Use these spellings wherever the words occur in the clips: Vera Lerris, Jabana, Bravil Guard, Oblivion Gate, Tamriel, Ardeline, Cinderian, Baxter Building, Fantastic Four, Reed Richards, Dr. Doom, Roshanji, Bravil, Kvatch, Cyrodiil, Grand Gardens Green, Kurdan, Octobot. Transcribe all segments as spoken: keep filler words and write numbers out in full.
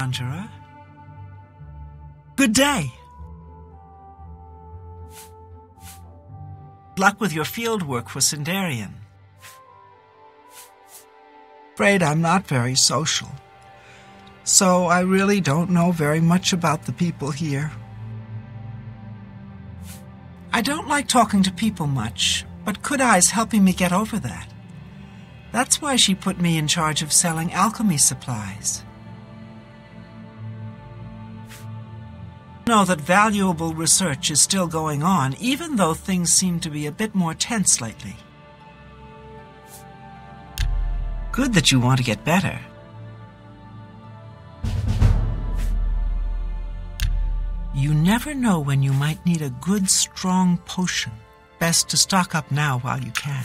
Conjurer. Good day. Luck with your field work for Cinderian. Afraid I'm not very social, so I really don't know very much about the people here. I don't like talking to people much, but Kudai's helping me get over that. That's why she put me in charge of selling alchemy supplies. I know that valuable research is still going on, even though things seem to be a bit more tense lately. Good that you want to get better. You never know when you might need a good, strong potion. Best to stock up now while you can.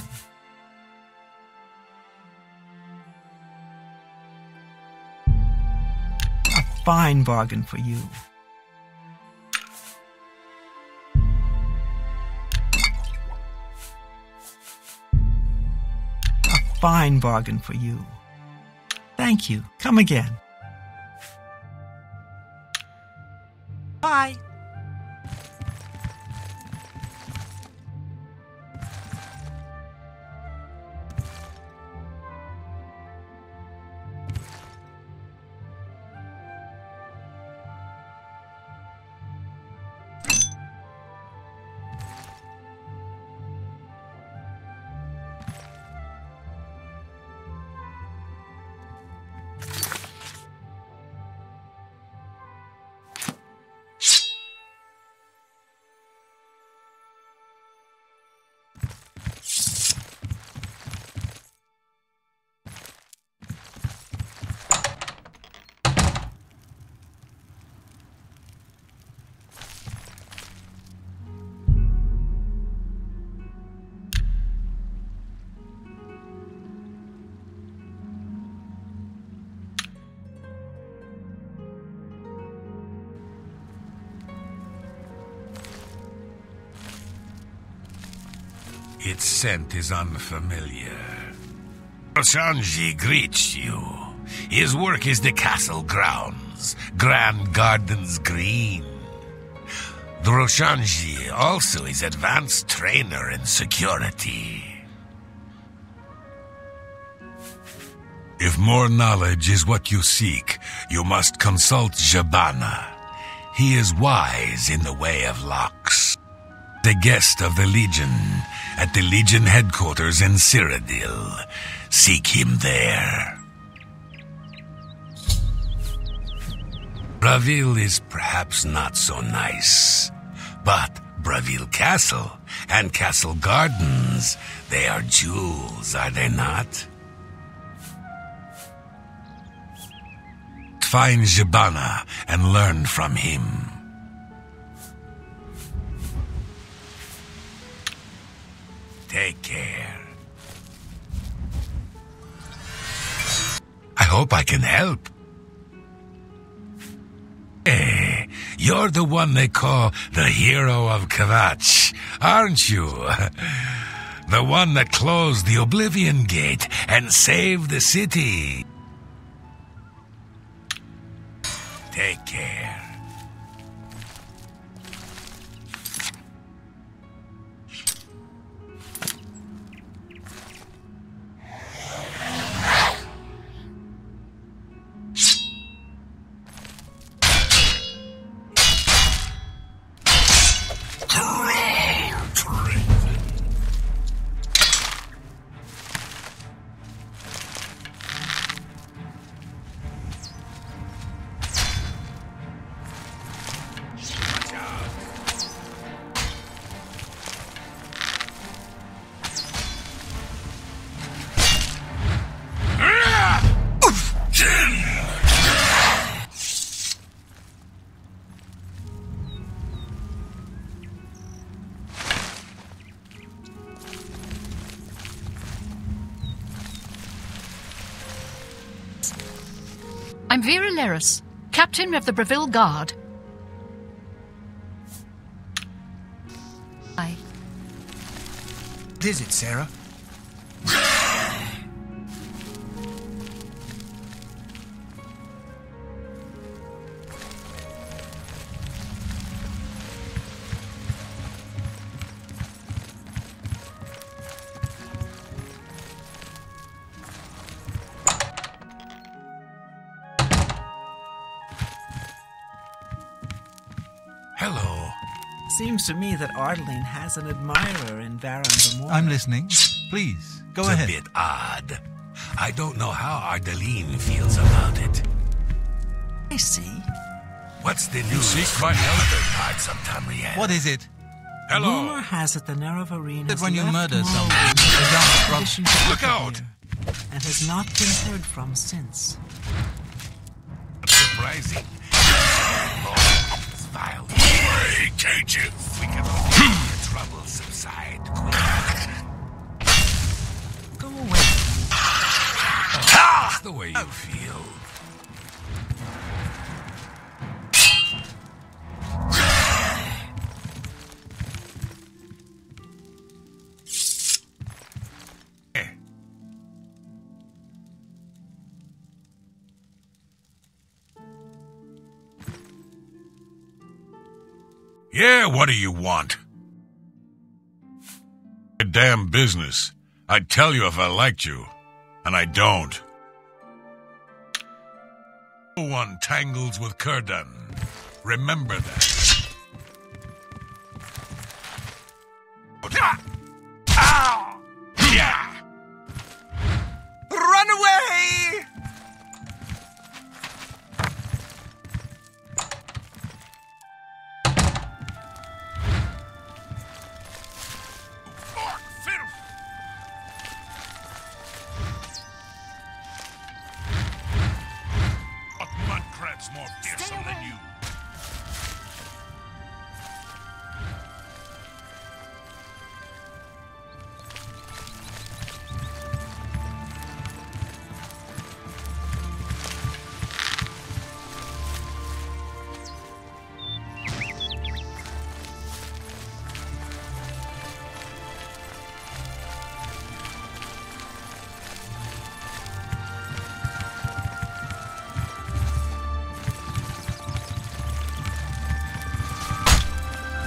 A fine bargain for you. Fine bargain for you. Thank you. Come again. Bye. Its scent is unfamiliar. Roshanji greets you. His work is the castle grounds, Grand Gardens Green. The Roshanji also is advanced trainer in security. If more knowledge is what you seek, you must consult Jabana. He is wise in the way of locks. The guest of the Legion... at the Legion headquarters in Cyrodiil. Seek him there. Bravil is perhaps not so nice, but Bravil Castle and Castle Gardens, they are jewels, are they not? Find Jabana and learn from him. Take care. I hope I can help. Hey, you're the one they call the hero of Kvatch, aren't you? The one that closed the Oblivion Gate and saved the city. Take care. I'm Vera Lerris, captain of the Bravil Guard. Hi. What is it, Sarah? Hello. Seems to me that Ardeline has an admirer in Vera Lerris. I'm listening. Please, go it's ahead. It's a bit odd. I don't know how Ardeline feels about it. I see. What's the news from the other parts of Tamriel? What is it? Hello. Rumor has it the Nerve Arena that when you murder someone, look out! And has not been heard from since. Surprising. Vile. Hey, cages! We can all the trouble subside quick. Go away. Oh, that's the way you oh. feel. Yeah, what do you want? A damn business. I'd tell you if I liked you, and I don't. No one tangles with Kurdan. Remember that. Run away! More fearsome than you.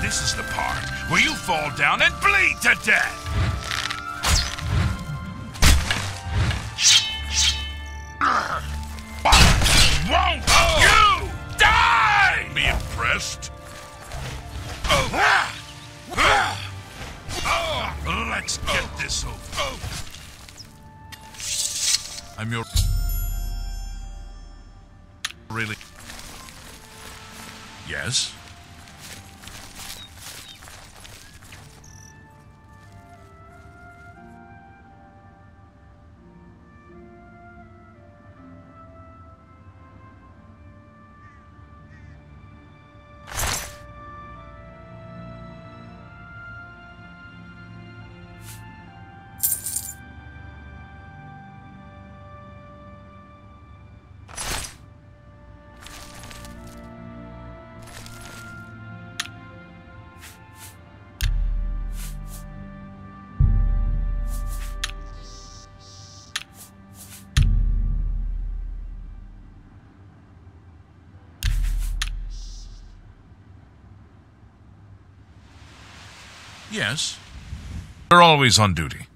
This is the part where you fall down and bleed to death! Won't oh. you die! Be impressed? Oh. Ah. Ah. Oh. Let's get oh. this over. Oh. I'm your... Really? Yes? Yes. They're always on duty.